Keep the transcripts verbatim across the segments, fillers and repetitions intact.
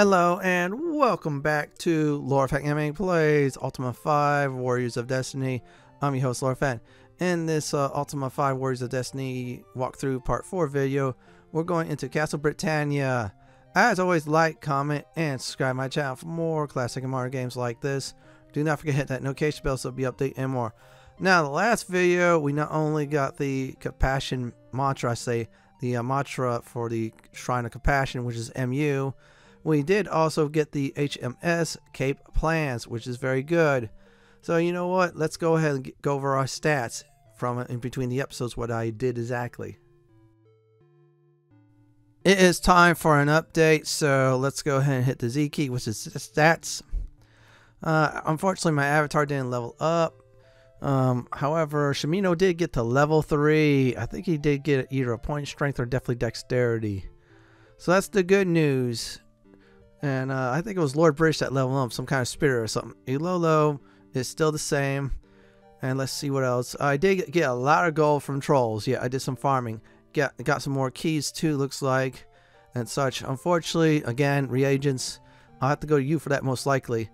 Hello and welcome back to Lord Fenton Gaming Plays Ultima five Warriors of Destiny. I'm your host Lord Fenton. In this uh, Ultima five Warriors of Destiny walkthrough part four video, we're going into Castle Britannia. As always, like, comment, and subscribe my channel for more classic and modern games like this. Do not forget to hit that notification bell so it'll be updated and more. Now, the last video, we not only got the Compassion Mantra, I say, the uh, mantra for the Shrine of Compassion, which is M U. We did also get the H M S Cape Plans, which is very good. So you know what? Let's go ahead and go over our stats from in between the episodes, what I did exactly. It is time for an update, so let's go ahead and hit the Z key, which is stats. Uh, unfortunately, my avatar didn't level up. Um, however, Shamino did get to level three. I think he did get either a point strength or definitely dexterity. So that's the good news. And uh, I think it was Lord British that leveled up, some kind of spirit or something. Ilolo is still the same. And let's see what else. I did get a lot of gold from trolls. Yeah, I did some farming. Got, got some more keys too, looks like. And such. Unfortunately, again, reagents. I'll have to go to you for that most likely.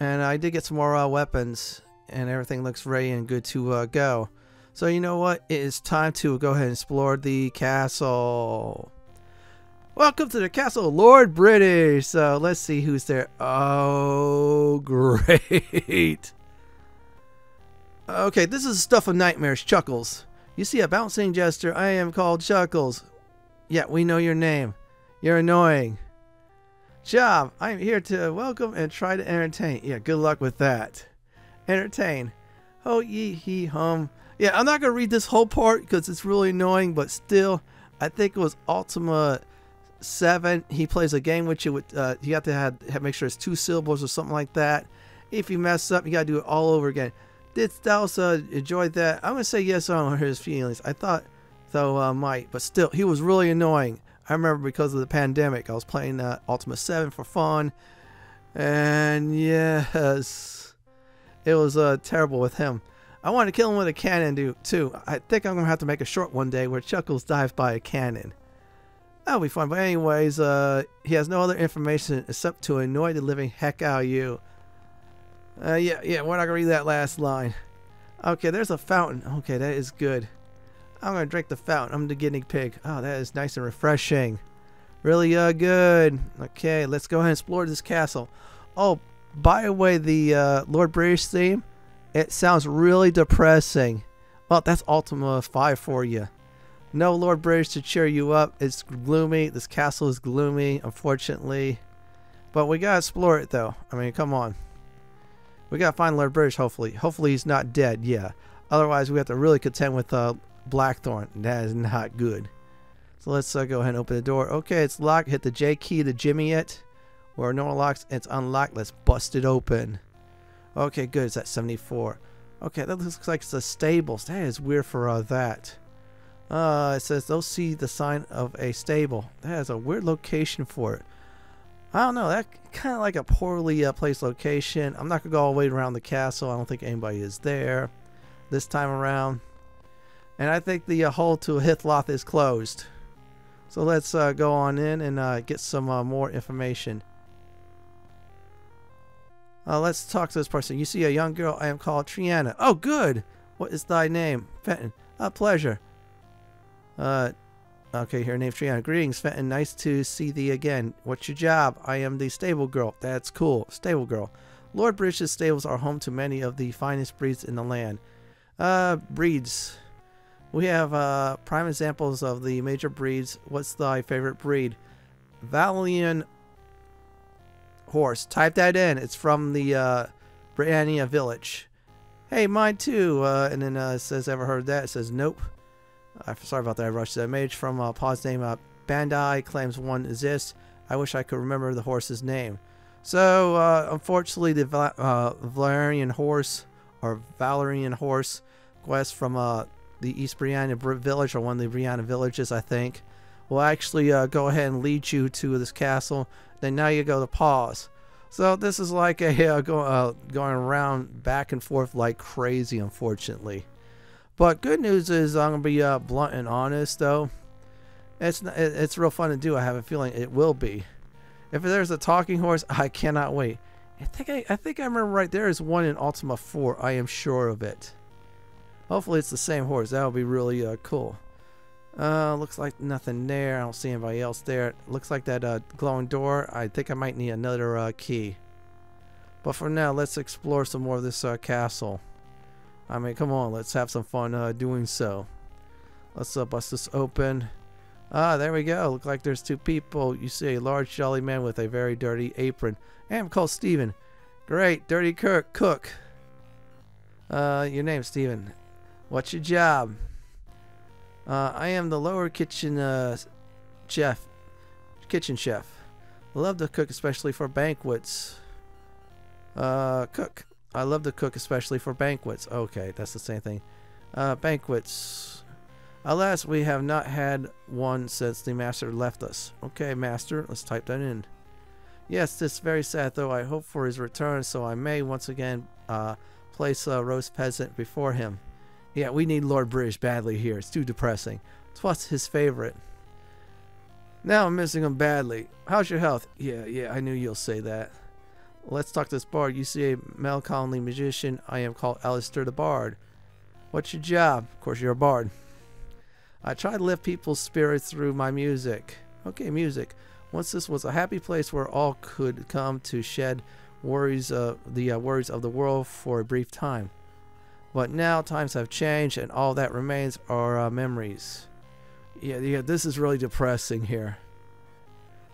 And I did get some more uh, weapons. And everything looks ready and good to uh, go. So you know what? It is time to go ahead and explore the castle. Welcome to the castle, Lord British. So let's see who's there. Oh, great. Okay, this is stuff of nightmares, Chuckles. You see a bouncing jester. I am called Chuckles. Yeah, we know your name. You're annoying. Job, I'm here to welcome and try to entertain. Yeah, good luck with that. Entertain. Ho ye he hum. Yeah, I'm not going to read this whole part because it's really annoying, but still, I think it was Ultima seven, he plays a game with you with uh you have to have, have make sure it's two syllables or something like that. If you mess up, you gotta do it all over again. Didst thou uh, enjoy that? I'm gonna say yes on his feelings. I thought though uh, might, but still he was really annoying. I remember because of the pandemic, I was playing uh, Ultima seven for fun, and yes, it was uh terrible with him. I wanted to kill him with a cannon too. I think I'm gonna have to make a short one day where Chuckles dies by a cannon. That'll be fun, but anyways, uh, he has no other information except to annoy the living heck out of you. Uh, yeah, yeah, we're not gonna read that last line. Okay, there's a fountain. Okay, that is good. I'm gonna drink the fountain. I'm the guinea pig. Oh, that is nice and refreshing. Really, uh, good. Okay, let's go ahead and explore this castle. Oh, by the way, the, uh, Lord British theme, it sounds really depressing. Well, that's Ultima five for you. No Lord British to cheer you up. It's gloomy. This castle is gloomy, unfortunately. But we gotta explore it, though. I mean, come on. We gotta find Lord British, hopefully. Hopefully he's not dead, yeah. Otherwise, we have to really contend with uh, Blackthorn. That is not good. So let's uh, go ahead and open the door. Okay, it's locked. Hit the J key to jimmy it. Where no one locks, it's unlocked. Let's bust it open. Okay, good. It's at seventy-four. Okay, that looks like it's a stable. That is weird for uh, that. Uh, it says they'll see the sign of a stable. That has a weird location for it. I don't know. That kind of like a poorly uh, placed location. I'm not gonna go all the way around the castle. I don't think anybody is there this time around. And I think the uh, hole to Hythloth is closed. So let's uh, go on in and uh, get some uh, more information. Uh, let's talk to this person. You see a young girl. I am called Triana. Oh, good. What is thy name? Fenton. A pleasure. Uh, okay, here, name Triana. Greetings, Fenton. Nice to see thee again. What's your job? I am the stable girl. That's cool. Stable girl. Lord British's stables are home to many of the finest breeds in the land. Uh, breeds. We have, uh, prime examples of the major breeds. What's thy favorite breed? Valorian Horse. Type that in. It's from the, uh, Britannia village. Hey, mine too. Uh, and then, uh, it says, ever heard that? It says, nope. Uh, sorry about that, I rushed that. Mage from uh, Pa's name uh, Bandai claims one exists. I wish I could remember the horse's name. So, uh, unfortunately, the Va uh, Valorian Horse or Valorian Horse quest from uh, the East Brianna village, or one of the Brianna villages, I think, will actually uh, go ahead and lead you to this castle. Then now you go to Pa's. So this is like a uh, go, uh, going around back and forth like crazy, unfortunately. But good news is I'm gonna be uh, blunt and honest though. It's not, it's real fun to do. I have a feeling it will be. If there's a talking horse, I cannot wait. I think I, I think I remember right. There is one in Ultima four. I am sure of it. Hopefully it's the same horse. That would be really uh, cool. Uh, looks like nothing there. I don't see anybody else there. Looks like that uh, glowing door. I think I might need another uh, key. But for now, let's explore some more of this uh, castle. I mean, come on. Let's have some fun uh, doing so. Let's uh, bust this open. Ah, there we go. Look like there's two people. You see a large jolly man with a very dirty apron. I am called Steven. Great, dirty Kirk cook. Uh, your name, Steven. What's your job? Uh, I am the lower kitchen uh, chef. Kitchen chef. Love to cook, especially for banquets. Uh, cook. I love to cook, especially for banquets. Okay, that's the same thing. Uh, banquets. Alas, we have not had one since the master left us. Okay, master, let's type that in. Yes, this is very sad, though. I hope for his return, so I may once again uh, place a roast peasant before him. Yeah, we need Lord British badly here. It's too depressing. Twas his favorite. Now I'm missing him badly. How's your health? Yeah, yeah, I knew you'll say that. Let's talk to this bard. You see a melancholy magician. I am called Alistair the Bard. What's your job? Of course, you're a bard. I try to lift people's spirits through my music. Okay, music. Once this was a happy place where all could come to shed worries of the uh, worries of the world for a brief time. But now times have changed and all that remains are uh, memories. Yeah, yeah, this is really depressing here.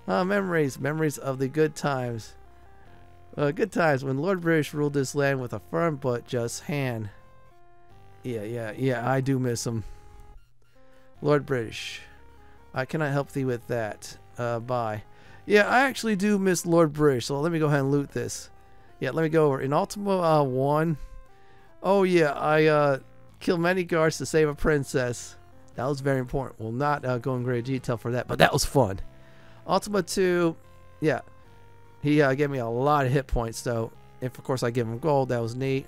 Uh, memories, memories of the good times. Uh, good times when Lord British ruled this land with a firm but just hand. Yeah, yeah, yeah, I do miss him. Lord British, I cannot help thee with that. Uh, bye. Yeah, I actually do miss Lord British, so let me go ahead and loot this. Yeah, let me go over. In Ultima one, oh yeah, I uh, killed many guards to save a princess. That was very important. We'll not uh, go in great detail for that, but that was fun. Ultima two, yeah, he uh, gave me a lot of hit points, though. If, of course, I give him gold, that was neat.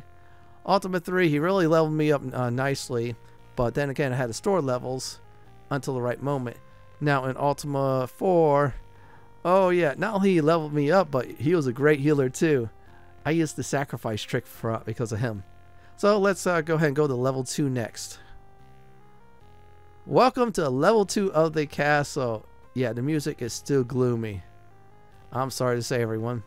Ultima three, he really leveled me up uh, nicely, but then again, I had to store levels until the right moment. Now in Ultima four, oh yeah, not only he leveled me up, but he was a great healer too. I used the sacrifice trick for, uh, because of him. So let's uh, go ahead and go to level two next. Welcome to level two of the castle. Yeah, the music is still gloomy. I'm sorry to say, everyone.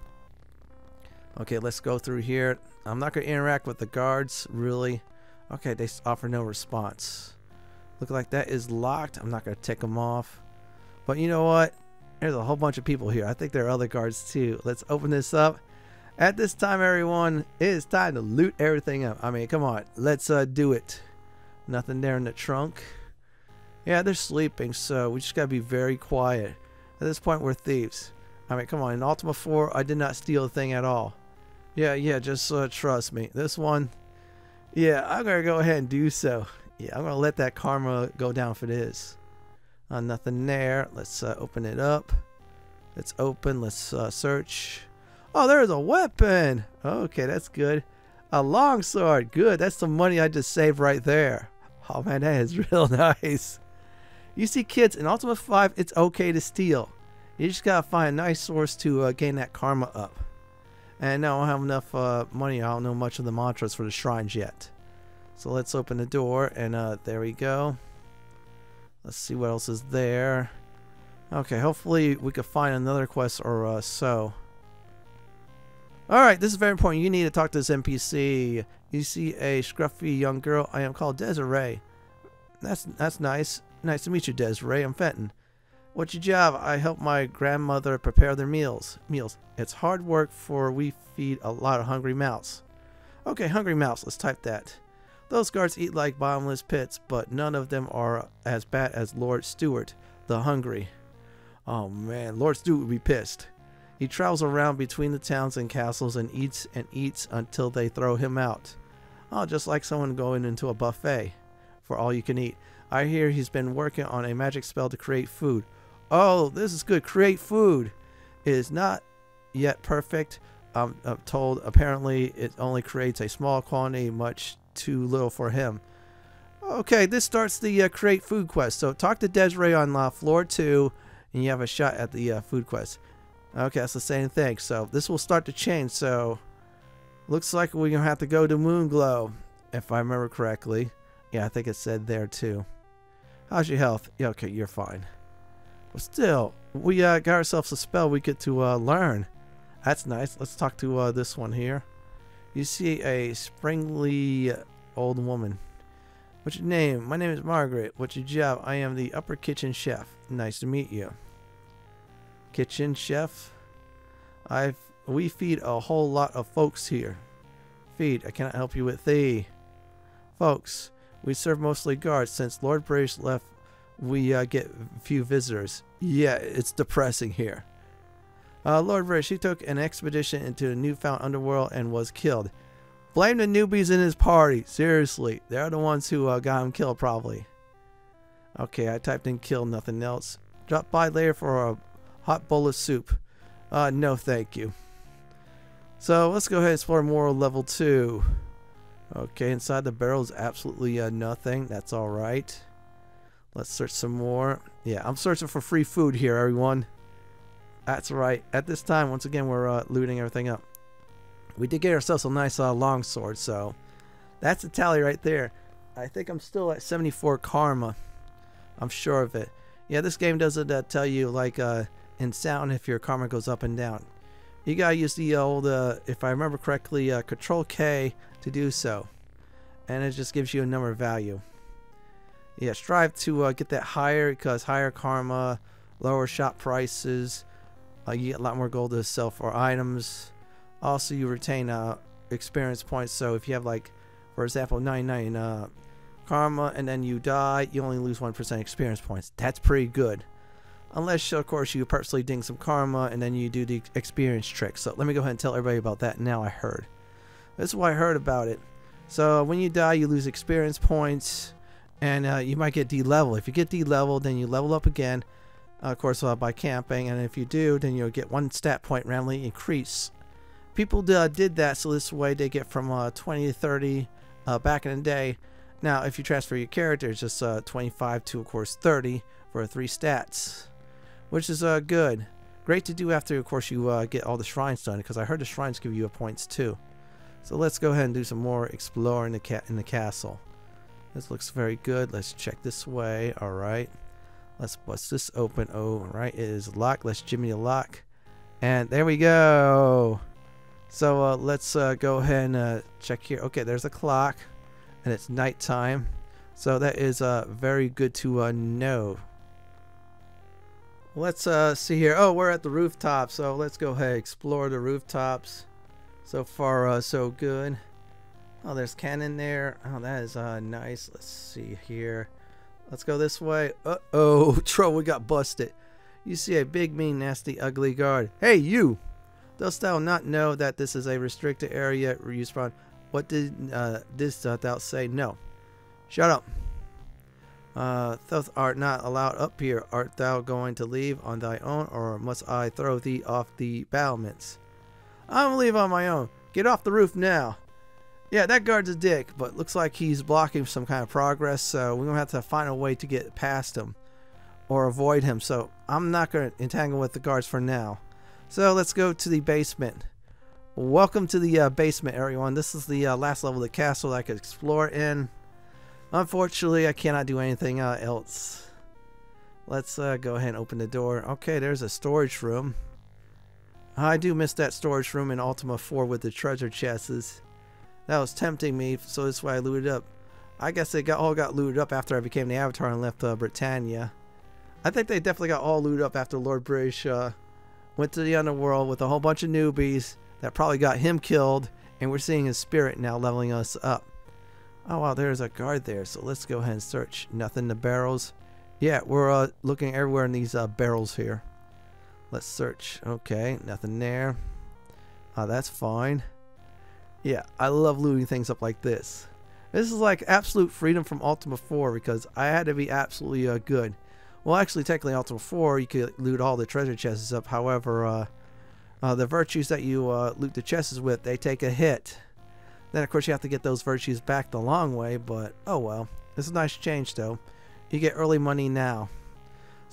Okay, let's go through here. I'm not going to interact with the guards, really. Okay, they offer no response. Look like that is locked. I'm not going to tick them off. But you know what? There's a whole bunch of people here. I think there are other guards too. Let's open this up. At this time, everyone, it is time to loot everything up. I mean, come on. Let's uh, do it. Nothing there in the trunk. Yeah, they're sleeping, so we just got to be very quiet. At this point, we're thieves. I mean, come on. In Ultima four, I did not steal a thing at all. Yeah, yeah, just uh, trust me. This one, yeah, I'm going to go ahead and do so. Yeah, I'm going to let that karma go down for this. Uh, nothing there. Let's uh, open it up. Let's open. Let's uh, search. Oh, there's a weapon. Okay, that's good. A long sword. Good. That's the money I just saved right there. Oh, man, that is real nice. You see, kids, in Ultima five, it's okay to steal. You just got to find a nice source to uh, gain that karma up. And now I don't have enough uh, money. I don't know much of the mantras for the shrines yet. So let's open the door, and uh, there we go. Let's see what else is there. Okay, hopefully we could find another quest or uh, so. Alright, this is very important. You need to talk to this N P C. You see a scruffy young girl. I am called Desiree. That's that's nice. Nice to meet you, Desiree. I'm Fenton. What's your job? I help my grandmother prepare their meals. Meals. It's hard work, for we feed a lot of hungry mouths. Okay, hungry mouths. Let's type that. Those guards eat like bottomless pits, but none of them are as bad as Lord Stewart, the hungry. Oh man, Lord Stewart would be pissed. He travels around between the towns and castles and eats and eats until they throw him out. Oh, just like someone going into a buffet for all you can eat. I hear he's been working on a magic spell to create food. Oh, this is good. Create food. It is not yet perfect. I'm, I'm told apparently it only creates a small quantity, much too little for him. Okay, this starts the uh, create food quest. So talk to Desiree on uh, floor two, and you have a shot at the uh, food quest. Okay, that's the same thing. So this will start to change. So looks like we're going to have to go to Moonglow, if I remember correctly. Yeah, I think it said there too. How's your health? Yeah, okay, you're fine. But still, we uh, got ourselves a spell we get to uh, learn. That's nice. Let's talk to uh, this one here. You see a springly old woman. What's your name? My name is Margaret. What's your job? I am the upper kitchen chef. Nice to meet you. Kitchen chef? I've we feed a whole lot of folks here. Feed. I cannot help you with thee. Folks. We serve mostly guards. Since Lord British left, we uh, get few visitors. Yeah, it's depressing here. Uh, Lord British, he took an expedition into the newfound underworld and was killed. Blame the newbies in his party. Seriously, they're the ones who uh, got him killed, probably. Okay, I typed in kill, nothing else. Drop by later for a hot bowl of soup. Uh, no, thank you. So let's go ahead and explore more level two. Okay, inside the barrel is absolutely uh, nothing. That's all right. Let's search some more. Yeah, I'm searching for free food here, everyone. That's right. At this time, once again, we're uh, looting everything up. We did get ourselves a nice uh, longsword, so that's the tally right there. I think I'm still at seventy-four karma. I'm sure of it. Yeah, this game doesn't uh, tell you, like, uh, in sound if your karma goes up and down. You gotta use the old, uh, if I remember correctly, uh, control K to do so. And it just gives you a number value. Yeah, strive to uh, get that higher, because higher karma, lower shop prices, uh, you get a lot more gold to sell for items. Also, you retain uh, experience points, so if you have, like, for example, ninety-nine uh, karma, and then you die, you only lose one percent experience points. That's pretty good. Unless, of course, you purposely ding some karma and then you do the experience trick. So let me go ahead and tell everybody about that now. I heard. This is what I heard about it. So when you die, you lose experience points and uh, you might get de-leveled. If you get de-leveled, then you level up again, uh, of course, uh, by camping. And if you do, then you'll get one stat point randomly increase. People uh, did that, so this way they get from uh, twenty to thirty uh, back in the day. Now, if you transfer your character, it's just uh, twenty-five to, of course, thirty for three stats. Which is uh, good. Great to do after, of course, you uh, get all the shrines done, because I heard the shrines give you points too. So let's go ahead and do some more exploring the cat in the castle. This looks very good. Let's check this way. All right. Let's bust this open. Oh, right. It is locked. Let's jimmy the lock. And there we go. So uh, let's uh, go ahead and uh, check here. Okay, there's a clock. And it's nighttime. So that is uh, very good to uh, know. Let's uh, see here. Oh, we're at the rooftop, so let's go ahead and explore the rooftops. So far, uh, so good. Oh, there's cannon there. Oh, that is uh, nice. Let's see here. Let's go this way. Uh-oh, trouble, we got busted. You see a big, mean, nasty, ugly guard. Hey, you! Dost thou not know that this is a restricted area? You spawn. What did uh, this thou say? No. Shut up. Uh, thou art not allowed up here. Art thou going to leave on thy own, or must I throw thee off the battlements? I'm gonna leave on my own. Get off the roof now. Yeah, that guard's a dick, but looks like he's blocking some kind of progress, so we're gonna have to find a way to get past him or avoid him, so I'm not gonna entangle with the guards for now. So let's go to the basement. Welcome to the uh, basement, everyone. This is the uh, last level of the castle that I could explore in. Unfortunately, I cannot do anything uh, else. Let's uh, go ahead and open the door. Okay, there's a storage room. I do miss that storage room in Ultima four with the treasure chests. That was tempting me, so that's why I looted up. I guess they got all got looted up after I became the Avatar and left uh, Britannia. I think they definitely got all looted up after Lord British uh, went to the underworld with a whole bunch of newbies that probably got him killed, and we're seeing his spirit now leveling us up. Oh wow, there's a guard there, so let's go ahead and search. Nothing to barrels. Yeah, we're uh, looking everywhere in these uh, barrels here. Let's search. Okay, nothing there. Oh, that's fine. Yeah, I love looting things up like this. This is like absolute freedom from Ultima four, because I had to be absolutely uh, good. Well, actually, technically Ultima four, you could loot all the treasure chests up. However, uh, uh, the virtues that you uh, loot the chests with, they take a hit. Then, of course, you have to get those virtues back the long way, but oh well. It's a nice change, though. You get early money now.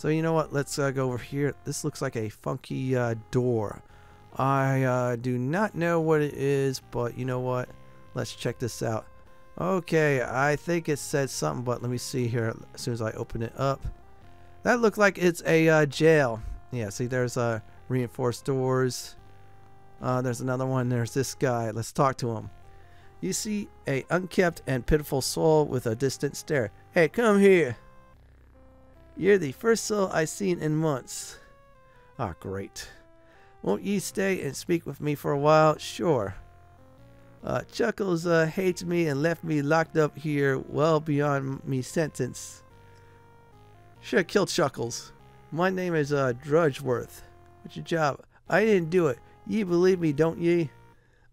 So you know what? Let's uh, go over here. This looks like a funky uh, door. I uh, do not know what it is, but you know what? Let's check this out. Okay, I think it said something, but let me see here as soon as I open it up. That looked like it's a uh, jail. Yeah, see, there's uh, reinforced doors. Uh, there's another one. There's this guy. Let's talk to him. You see a unkempt and pitiful soul with a distant stare. Hey, come here. You're the first soul I've seen in months. Ah, great. Won't ye stay and speak with me for a while? Sure. Uh, Chuckles uh, hates me and left me locked up here well beyond me sentence. Should kill Chuckles. My name is uh, Drudgeworth. What's your job? I didn't do it. Ye believe me, don't ye?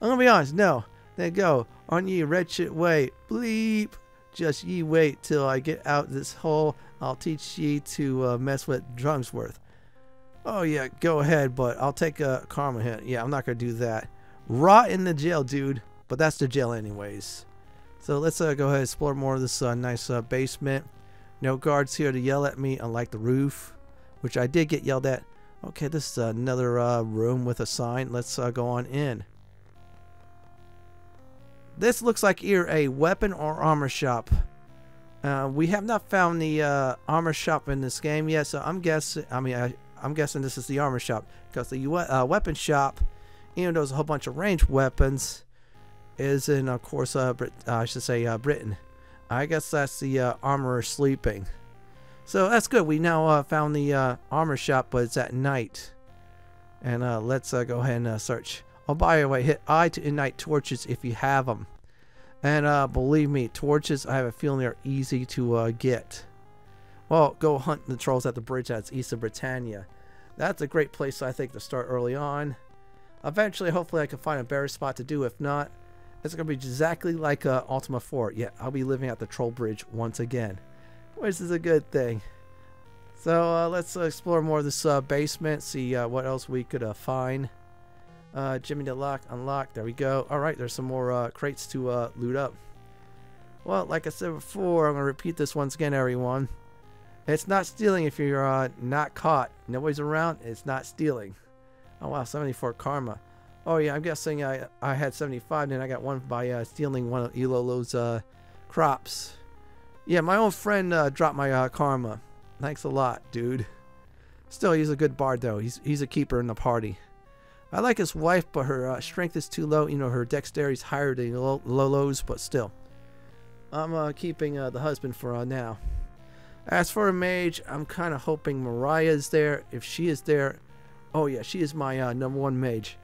I'm gonna be honest, no. Then go on ye wretched way. Bleep. Just ye wait till I get out this hole. I'll teach ye to uh, mess with Drumsworth. Oh yeah, go ahead, but I'll take a karma hit. Yeah, I'm not gonna do that. Rot in the jail, dude. But that's the jail anyways. So let's uh, go ahead and explore more of this uh, nice uh, basement. No guards here to yell at me, unlike the roof, which I did get yelled at. Okay, this is another uh, room with a sign. Let's uh, go on in. This looks like either a weapon or armor shop. Uh, we have not found the uh, armor shop in this game yet, so I'm guessing. I mean, I, I'm guessing this is the armor shop, because the uh, weapon shop, even though there's a whole bunch of ranged weapons, is in, of course, uh, Brit uh, I should say uh, Britain. I guess that's the uh, armorer sleeping. So that's good. We now uh, found the uh, armor shop, but it's at night. And uh, let's uh, go ahead and uh, search. Oh, by the way, hit I to ignite torches if you have them. And uh, believe me, torches, I have a feeling they're easy to uh, get. Well, go hunt the trolls at the bridge that's east of Britannia. That's a great place, I think, to start early on. Eventually, hopefully, I can find a better spot to do. If not, it's going to be exactly like uh, Ultima four. Yeah, I'll be living at the troll bridge once again, which is a good thing. So uh, let's uh, explore more of this uh, basement, see uh, what else we could uh, find. Uh, Jimmy the lock, unlock, there we go. Alright, there's some more uh, crates to uh, loot up. Well, like I said before, I'm going to repeat this once again, everyone. It's not stealing if you're uh, not caught. Nobody's around, it's not stealing. Oh wow, seventy-four karma. Oh yeah, I'm guessing I, I had seventy-five, then I got one by uh, stealing one of Ilolo's uh, crops. Yeah, my old friend uh, dropped my uh, karma. Thanks a lot, dude. Still, he's a good bard though. He's, he's a keeper in the party. I like his wife, but her uh, strength is too low. You know, her dexterity is higher than Lolo's, but still. I'm uh, keeping uh, the husband for uh, now. As for a mage, I'm kind of hoping Mariah is there. If she is there, oh yeah, she is my uh, number one mage.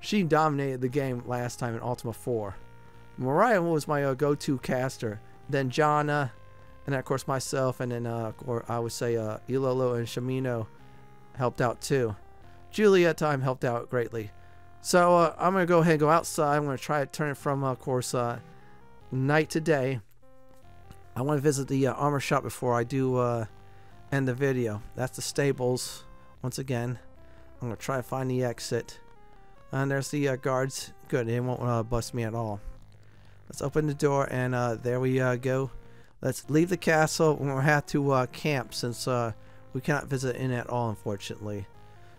She dominated the game last time in Ultima four. Mariah was my uh, go-to caster. Then Jana, and then of course myself, and then uh, or I would say uh, Ilolo and Shamino helped out too. Julia time helped out greatly. So uh, I'm going to go ahead and go outside. I'm going to try to turn it from, of uh, course, uh, night to day. I want to visit the uh, armor shop before I do uh, end the video. That's the stables. Once again, I'm going to try to find the exit. And there's the uh, guards. Good, they won't uh, bust me at all. Let's open the door, and uh, there we uh, go. Let's leave the castle. We're going to have to uh, camp since uh, we cannot visit in at all, unfortunately.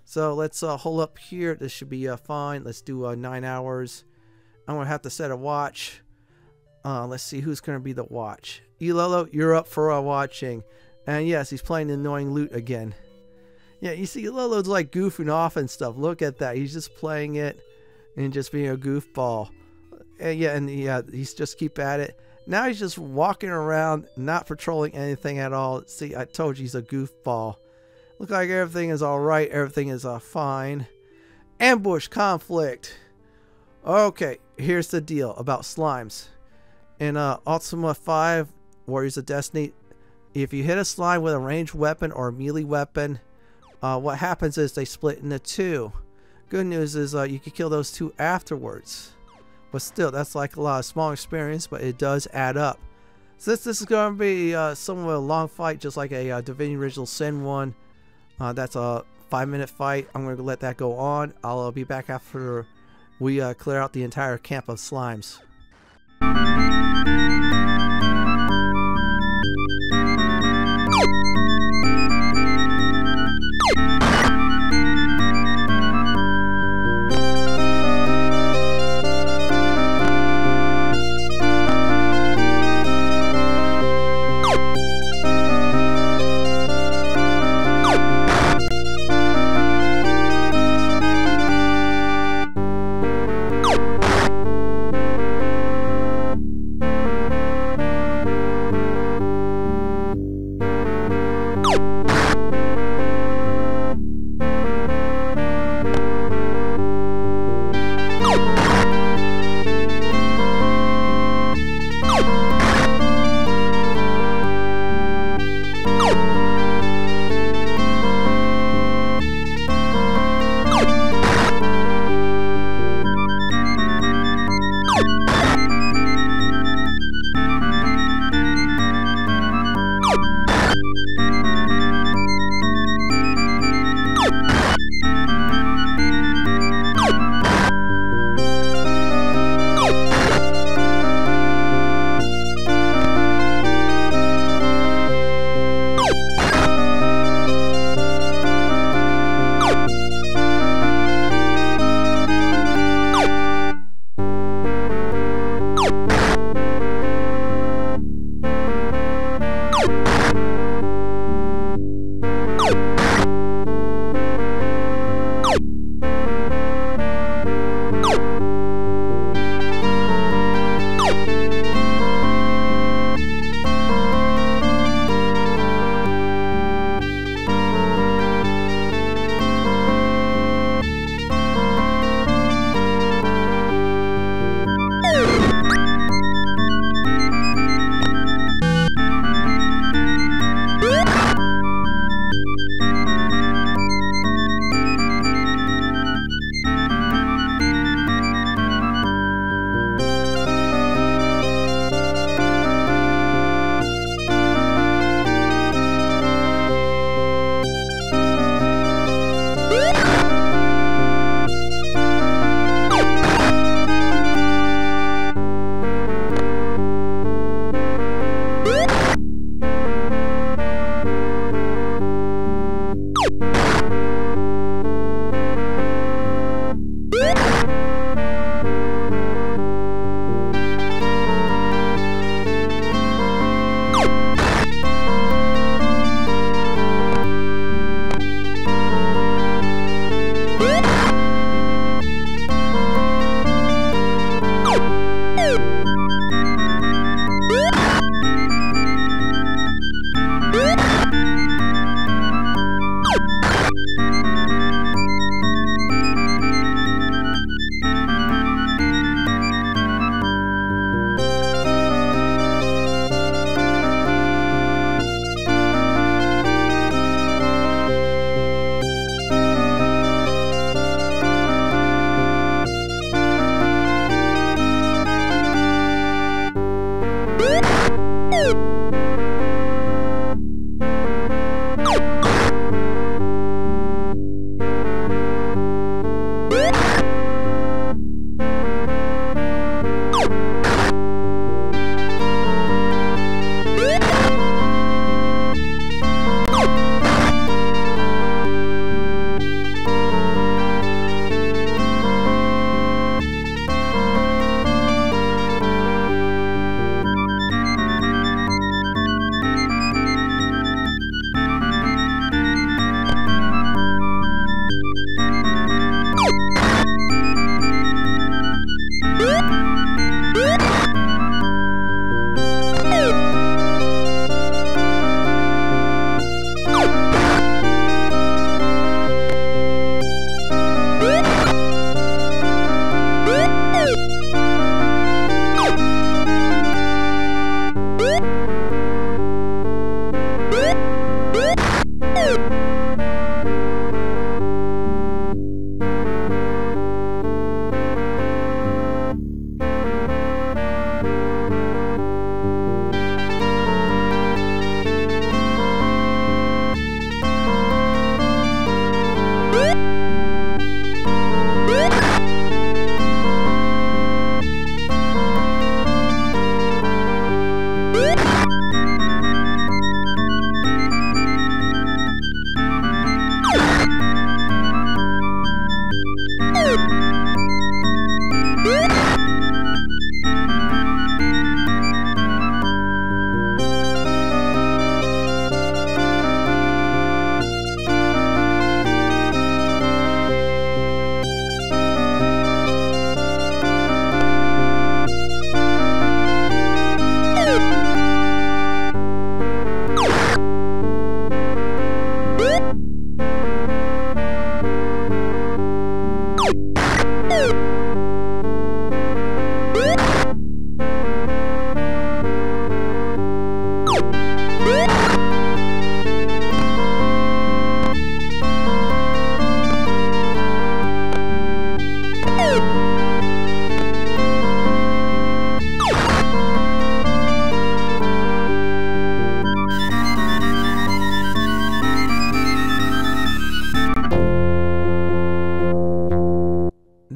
So let's uh, hole up here. This should be uh, fine. Let's do uh, nine hours. I'm going to have to set a watch. Uh, let's see who's going to be the watch. Ilolo, you're up for uh, watching. And yes, he's playing the annoying lute again. Yeah, you see Ilolo's like goofing off and stuff. Look at that. He's just playing it and just being a goofball. And yeah, and he, uh, he's just keep at it. Now he's just walking around, not patrolling anything at all. See, I told you he's a goofball. Look like everything is alright, everything is uh, fine. Ambush conflict. Okay, here's the deal about slimes. In uh, Ultima five Warriors of Destiny, if you hit a slime with a ranged weapon or a melee weapon, uh, what happens is they split into two. Good news is uh, you can kill those two afterwards. But still, that's like a lot of small experience, but it does add up. Since this is going to be uh, somewhat of a long fight, just like a uh, Divinity Original Sin one, Uh, that's a five minute fight. I'm going to let that go on. I'll uh, be back after we uh, clear out the entire camp of slimes.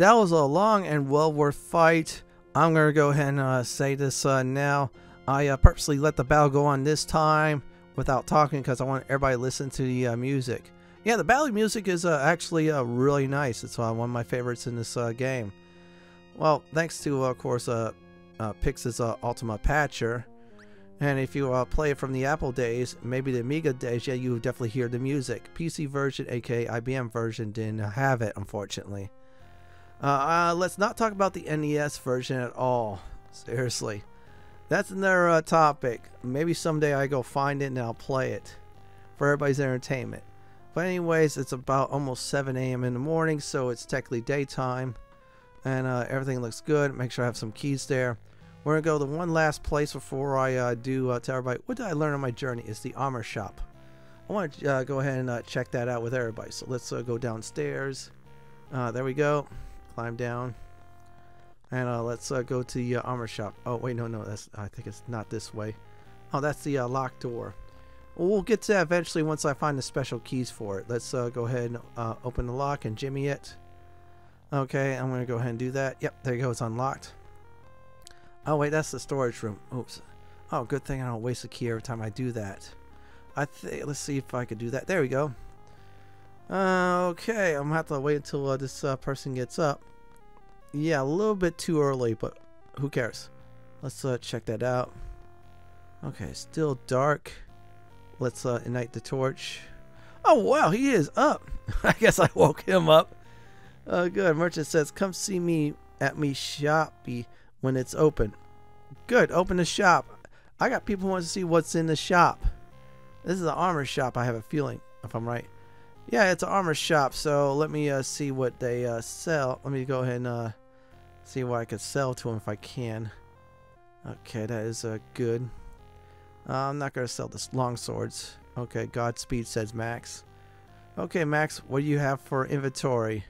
that was a long and well worth fight. I'm gonna go ahead and uh, say this uh, now. I uh, purposely let the battle go on this time without talking because I want everybody to listen to the uh, music. Yeah, the battle music is uh, actually uh, really nice. It's uh, one of my favorites in this uh, game. Well, thanks to, uh, of course, uh, uh, Pix's uh, Ultima Patcher. And if you uh, play it from the Apple days, maybe the Amiga days, yeah, you definitely hear the music. P C version, aka I B M version, didn't have it, unfortunately. Uh, uh, let's not talk about the N E S version at all. Seriously. That's another uh, topic. Maybe someday I go find it and I'll play it for everybody's entertainment. But anyways, it's about almost seven A M in the morning, so it's technically daytime. And uh, everything looks good. Make sure I have some keys there. We're going to go to one last place before I uh, do uh, tell everybody what did I learn on my journey. It's the armor shop. I want to uh, go ahead and uh, check that out with everybody. So let's uh, go downstairs. Uh, there we go. Climb down. And uh, let's uh, go to the uh, armor shop. Oh, wait, no, no. That's, I think it's not this way. Oh, that's the uh, locked door. Well, we'll get to that eventually once I find the special keys for it. Let's uh, go ahead and uh, open the lock and jimmy it. Okay, I'm going to go ahead and do that. Yep, there you go. It's unlocked. Oh, wait, that's the storage room. Oops. Oh, good thing I don't waste a key every time I do that. I think. Let's see if I could do that. There we go. Uh, okay, I'm going to have to wait until uh, this uh, person gets up. Yeah, a little bit too early, but who cares? Let's uh, check that out. Okay, still dark. Let's uh, ignite the torch. Oh, wow, he is up. I guess I woke him up. Uh, good. Merchant says, come see me at me shoppy when it's open. Good. Open the shop. I got people who want to see what's in the shop. This is an armor shop, I have a feeling, if I'm right. Yeah, it's an armor shop, so let me uh, see what they uh, sell. Let me go ahead and uh, see what I could sell to them if I can. Okay, that is uh, good. Uh, I'm not going to sell this long swords. Okay, Godspeed says Max. Okay, Max, what do you have for inventory?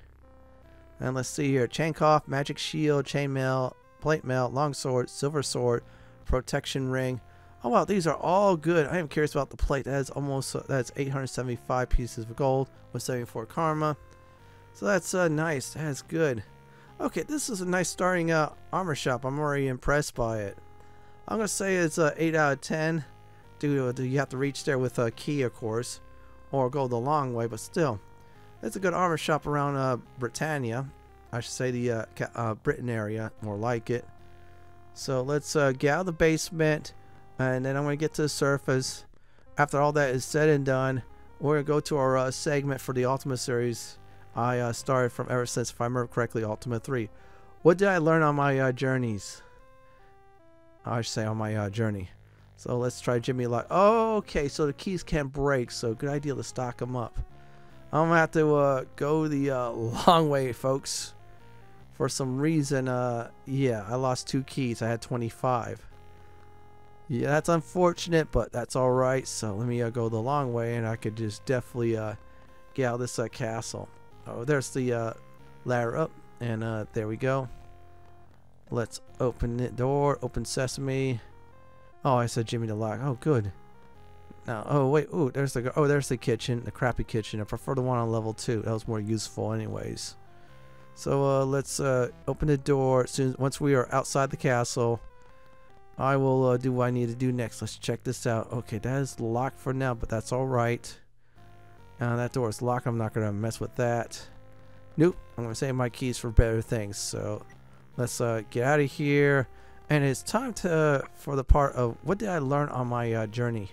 And let's see here. Chain cough, magic shield, chainmail, plate mail, long sword, silver sword, protection ring. Oh wow, these are all good. I am curious about the plate. That is almost, uh, that's eight hundred seventy-five pieces of gold with seventy-four karma. So that's uh, nice. That's good. Okay, this is a nice starting uh, armor shop. I'm already impressed by it. I'm going to say it's uh, eight out of ten. Do, do you have to reach there with a key, of course, or go the long way, but still. It's a good armor shop around uh, Britannia. I should say the uh, uh, Britain area, more like it. So let's uh, get out of the basement, and then I'm going to get to the surface. After all that is said and done, we're going to go to our uh, segment for the Ultima series. I uh, started from ever since, if I remember correctly, Ultima three. What did I learn on my uh, journeys? I should say on my uh, journey. So let's try Jimmy Lock. Oh, okay, so the keys can't break, so good idea to stock them up. I'm gonna have to uh, go the uh, long way, folks. For some reason, uh, yeah, I lost two keys. I had twenty-five. Yeah, that's unfortunate, but that's all right. So let me uh, go the long way, and I could just definitely uh, get out of this uh, castle. Oh, there's the uh, ladder up, and uh, there we go. Let's open the door. Open sesame. Oh, I said Jimmy the Lock. Oh, good. Now, oh wait, ooh, there's the oh, there's the kitchen, the crappy kitchen. I prefer the one on level two. That was more useful, anyways. So uh, let's uh, open the door. Soon, once we are outside the castle, I will uh, do what I need to do next. Let's check this out. Okay, that is locked for now, but that's all right. Uh, that door is locked. I'm not gonna mess with that. Nope. I'm gonna save my keys for better things. So let's uh, get out of here. And it's time to uh, for the part of what did I learn on my uh, journey.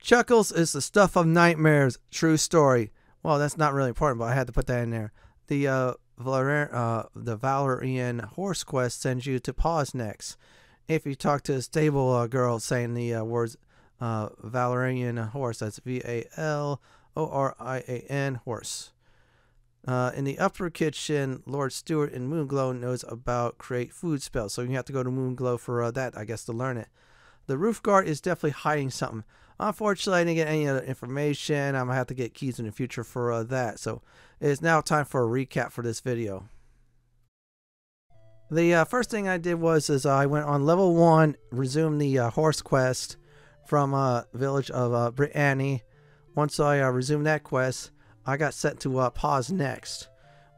Chuckles is the stuff of nightmares. True story. Well, that's not really important, but I had to put that in there. The uh, Valor uh, the Valorian Horse quest sends you to pause next. If you talk to a stable uh, girl saying the uh, words uh, Valorian Horse, that's V A L O R I A N Horse. Uh, in the upper kitchen, Lord Stewart in Moonglow knows about create food spells, so you have to go to Moonglow for uh, that, I guess, to learn it. The roof guard is definitely hiding something. Unfortunately, I didn't get any other information. I'm going to have to get keys in the future for uh, that. So it is now time for a recap for this video. The uh, first thing I did was is I went on level one, resumed the uh, horse quest from uh, village of uh, Britannia. Once I uh, resumed that quest, I got set to uh, pause next.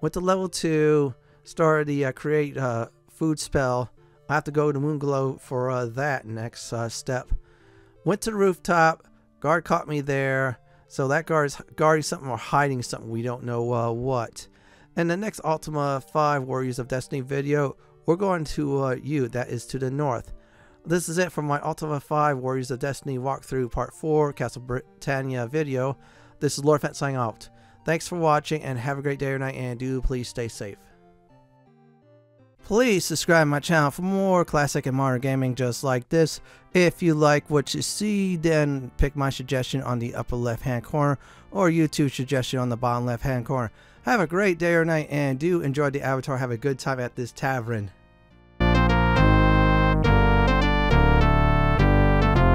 Went to level two, started the uh, create uh, food spell. I have to go to Moonglow for uh, that next uh, step. Went to the rooftop. Guard caught me there. So that guard is guarding something or hiding something. We don't know uh, what. And the next Ultima five Warriors of Destiny video, we're going to uh, you. That is to the north. This is it for my Ultima five Warriors of Destiny walkthrough part four Castle Britannia video. This is Lord Fenton signing out. Thanks for watching and have a great day or night, and do please stay safe. Please subscribe to my channel for more classic and modern gaming just like this. If you like what you see, then pick my suggestion on the upper left hand corner or YouTube suggestion on the bottom left hand corner. Have a great day or night, and do enjoy the avatar. Have a good time at this tavern.